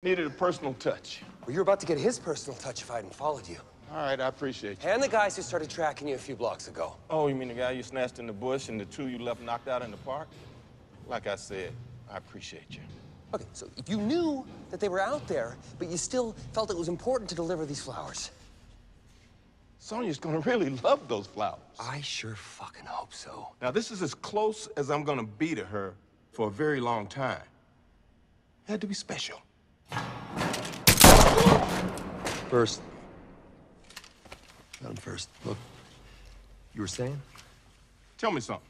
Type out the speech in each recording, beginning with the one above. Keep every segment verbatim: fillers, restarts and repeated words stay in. Needed a personal touch. Well, you're about to get his personal touch if I hadn't followed you. All right, I appreciate you. And the guys who started tracking you a few blocks ago. Oh, you mean the guy you snatched in the bush and the two you left knocked out in the park? Like I said, I appreciate you. Okay, so you knew that they were out there, but you still felt it was important to deliver these flowers. Sonia's gonna really love those flowers. I sure fucking hope so. Now, this is as close as I'm gonna be to her for a very long time. It had to be special. First. Got him first. Look, you were saying? Tell me something.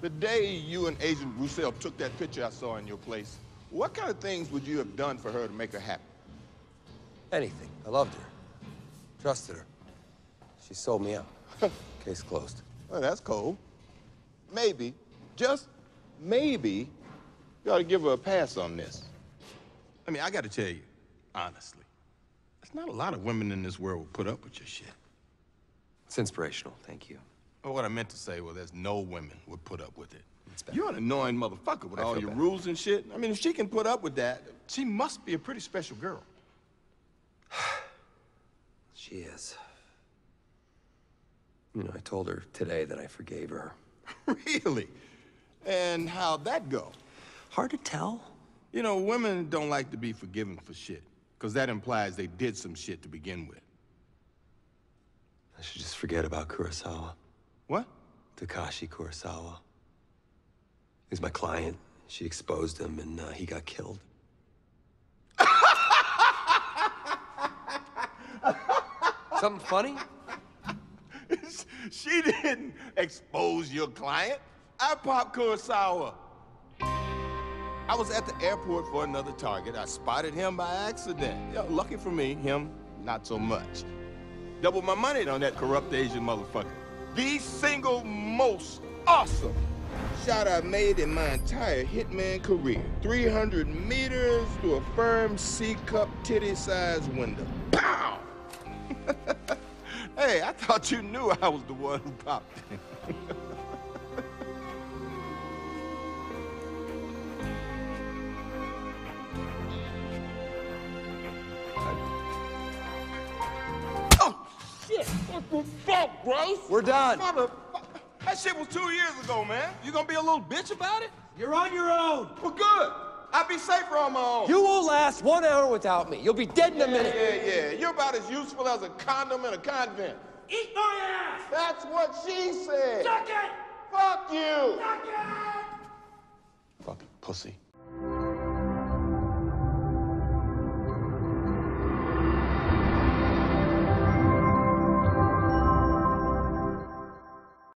The day you and Agent Roussel took that picture I saw in your place, what kind of things would you have done for her to make her happy? Anything. I loved her. Trusted her. She sold me out. Case closed. Well, that's cold. Maybe, just maybe, you ought to give her a pass on this. I mean, I gotta tell you, honestly, there's not a lot of women in this world who put up with your shit. It's inspirational, thank you. Well, what I meant to say was there's no women would put up with it. You're an annoying motherfucker with I all your bad. rules and shit. I mean, if she can put up with that, she must be a pretty special girl. She is. You know, I told her today that I forgave her. Really? And how'd that go? Hard to tell. You know, women don't like to be forgiven for shit, because that implies they did some shit to begin with. I should just forget about Kurosawa. What? Takashi Kurosawa. He was my client. She exposed him, and uh, he got killed. Something funny? She didn't expose your client. I popped Kurosawa. I was at the airport for another target. I spotted him by accident. Yeah, lucky for me, him, not so much. Doubled my money on that corrupt Asian motherfucker. The single most awesome shot I made in my entire hitman career. three hundred meters through a firm C-cup titty-sized window. Pow! Hey, I thought you knew I was the one who popped it. Fuck, bro. We're done. Mother, that shit was two years ago, man. You gonna be a little bitch about it? You're on your own. Well, good. I'd be safer on my own. You will last one hour without me. You'll be dead in a minute. Yeah, yeah, yeah. You're about as useful as a condom in a convent. Eat my ass! That's what she said. Suck it! Fuck you! Suck it! Fucking pussy.